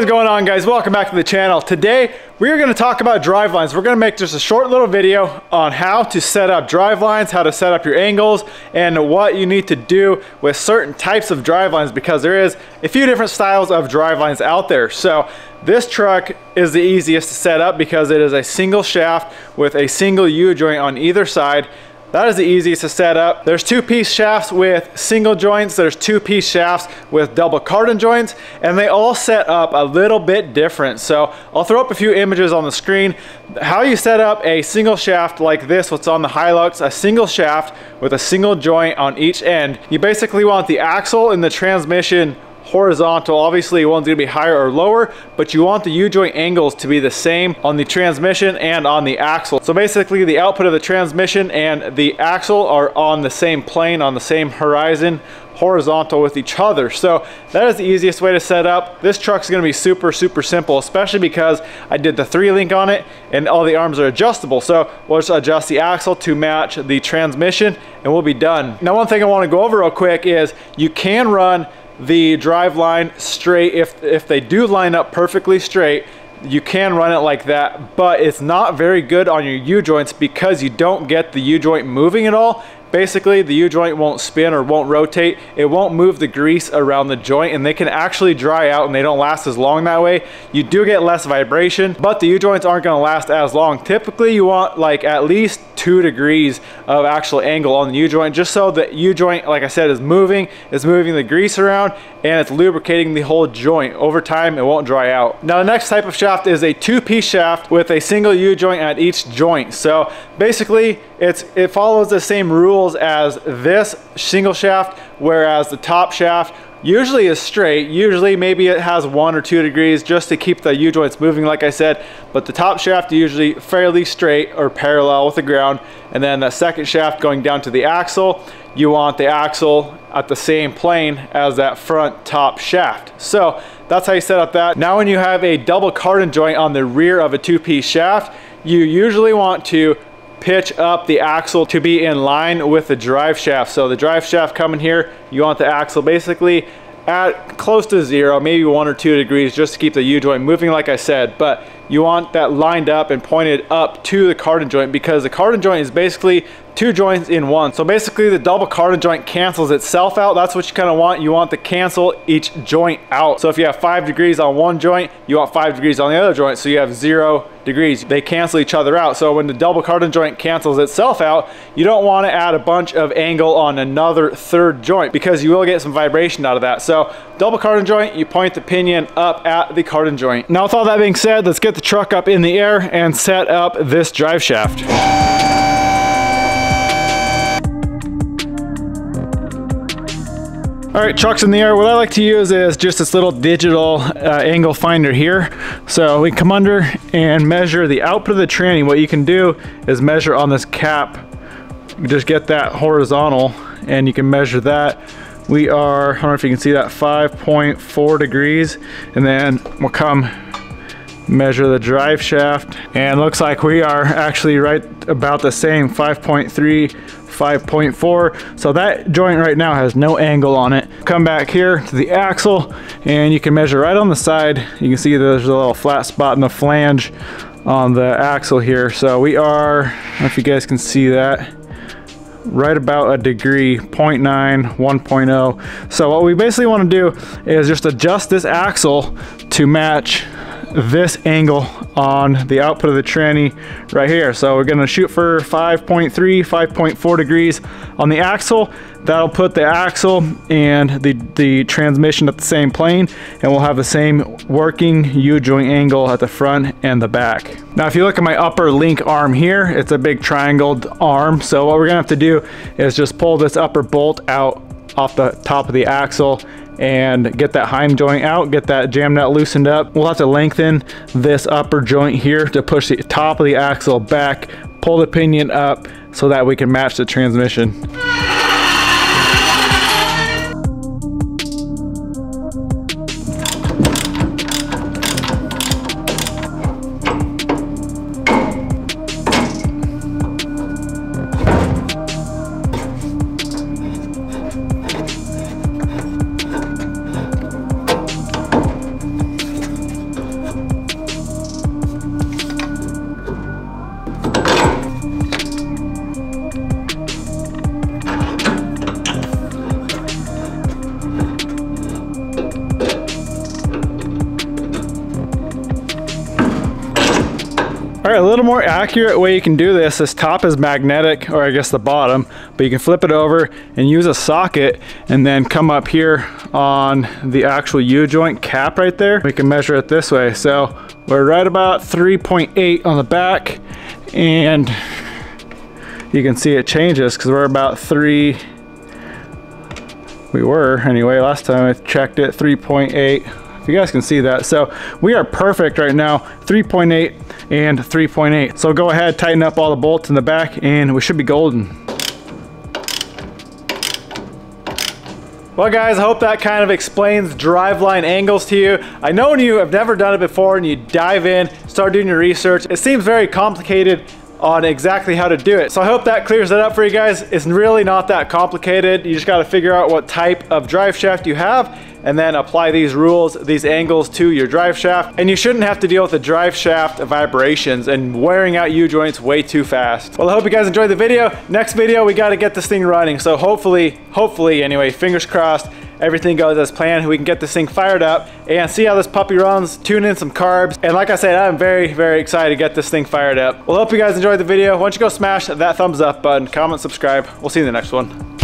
What is going on, guys? Welcome back to the channel. Today we are going to talk about drive lines. We're going to make just a short little video on how to set up drive lines, how to set up your angles, and what you need to do with certain types of drive lines, because there is a few different styles of drive lines out there. So this truck is the easiest to set up because it is a single shaft with a single U-joint on either side. That is the easiest to set up. There's two-piece shafts with single joints. There's two-piece shafts with double cardan joints, and they all set up a little bit different. So I'll throw up a few images on the screen. How you set up a single shaft like this, what's on the Hilux, a single shaft with a single joint on each end. You basically want the axle and the transmission horizontal. Obviously one's going to be higher or lower, but you want the U-joint angles to be the same on the transmission and on the axle. So basically the output of the transmission and the axle are on the same plane, on the same horizon, horizontal with each other. So that is the easiest way to set up. This truck's going to be super simple, especially because I did the 3-link on it and all the arms are adjustable. So we'll just adjust the axle to match the transmission and we'll be done. Now, one thing I want to go over real quick is you can run the drive line straight. If they do line up perfectly straight, you can run it like that, but it's not very good on your U-joints because you don't get the U-joint moving at all. Basically the U-joint won't spin or won't rotate. It won't move the grease around the joint, and they can actually dry out and they don't last as long that way. You do get less vibration, but the U-joints aren't going to last as long. Typically you want like at least 2 degrees of actual angle on the U-joint, just so the U-joint, like I said, is moving. It's moving the grease around and it's lubricating the whole joint. Over time it won't dry out. Now the next type of shaft is a two-piece shaft with a single U-joint at each joint. So basically it follows the same rule as this single shaft, whereas the top shaft usually is straight. Usually maybe it has 1 or 2 degrees just to keep the U-joints moving, like I said, but the top shaft usually fairly straight or parallel with the ground. And then the second shaft going down to the axle, you want the axle at the same plane as that front top shaft. So that's how you set up that. Now when you have a double cardan joint on the rear of a two-piece shaft, you usually want to pitch up the axle to be in line with the drive shaft. So the drive shaft coming here, you want the axle basically at close to 0, maybe 1 or 2 degrees, just to keep the U-joint moving, like I said. But you want that lined up and pointed up to the cardan joint, because the cardan joint is basically two joints in one. So basically the double cardan joint cancels itself out. That's what you kind of want. You want to cancel each joint out. So if you have 5 degrees on one joint, you want 5 degrees on the other joint. So you have 0 degrees. They cancel each other out. So when the double cardan joint cancels itself out, you don't want to add a bunch of angle on another third joint, because you will get some vibration out of that. So double cardan joint, you point the pinion up at the cardan joint. Now with all that being said, let's get the truck up in the air and set up this drive shaft. All right, truck's in the air. What I like to use is just this little digital angle finder here. So we come under and measure the output of the tranny. What you can do is measure on this cap. You just get that horizontal and you can measure that. We are, I don't know if you can see that, 5.4 degrees. And then we'll come measure the drive shaft. And looks like we are actually right about the same, 5.3. 5.4. So that joint right now has no angle on it. Come back here to the axle and you can measure right on the side. You can see there's a little flat spot in the flange on the axle here. So we are, I don't know if you guys can see that, right about a degree, 0.9, 1.0. So what we basically want to do is just adjust this axle to match this angle on the output of the tranny right here. So we're going to shoot for 5.3, 5.4 degrees on the axle. That'll put the axle and the transmission at the same plane, and we'll have the same working U-joint angle at the front and the back. Now if you look at my upper link arm here, it's a big triangled arm. So what we're going to have to do is just pull this upper bolt out off the top of the axle and get that hind joint out, get that jam nut loosened up. We'll have to lengthen this upper joint here to push the top of the axle back, pull the pinion up so that we can match the transmission. All right, a little more accurate way you can do this. This top is magnetic, or I guess the bottom, but you can flip it over and use a socket and then come up here on the actual U-joint cap right there. We can measure it this way. So we're right about 3.8 on the back, and you can see it changes because we're about three. We were anyway, last time I checked it, 3.8. If you guys can see that. So we are perfect right now, 3.8 and 3.8. So go ahead, tighten up all the bolts in the back and we should be golden. Well guys, I hope that kind of explains driveline angles to you. I know when you have never done it before and you dive in, start doing your research, it seems very complicated on exactly how to do it. So I hope that clears that up for you guys. It's really not that complicated. You just gotta figure out what type of drive shaft you have and then apply these rules, these angles to your drive shaft. And you shouldn't have to deal with the drive shaft vibrations and wearing out U-joints way too fast. Well, I hope you guys enjoyed the video. Next video, we gotta get this thing running. So hopefully anyway, fingers crossed, everything goes as planned. We can get this thing fired up and see how this puppy runs, tune in some carbs. And like I said, I'm very, very excited to get this thing fired up. Well, I hope you guys enjoyed the video. Why don't you go smash that thumbs up button, comment, subscribe. We'll see you in the next one.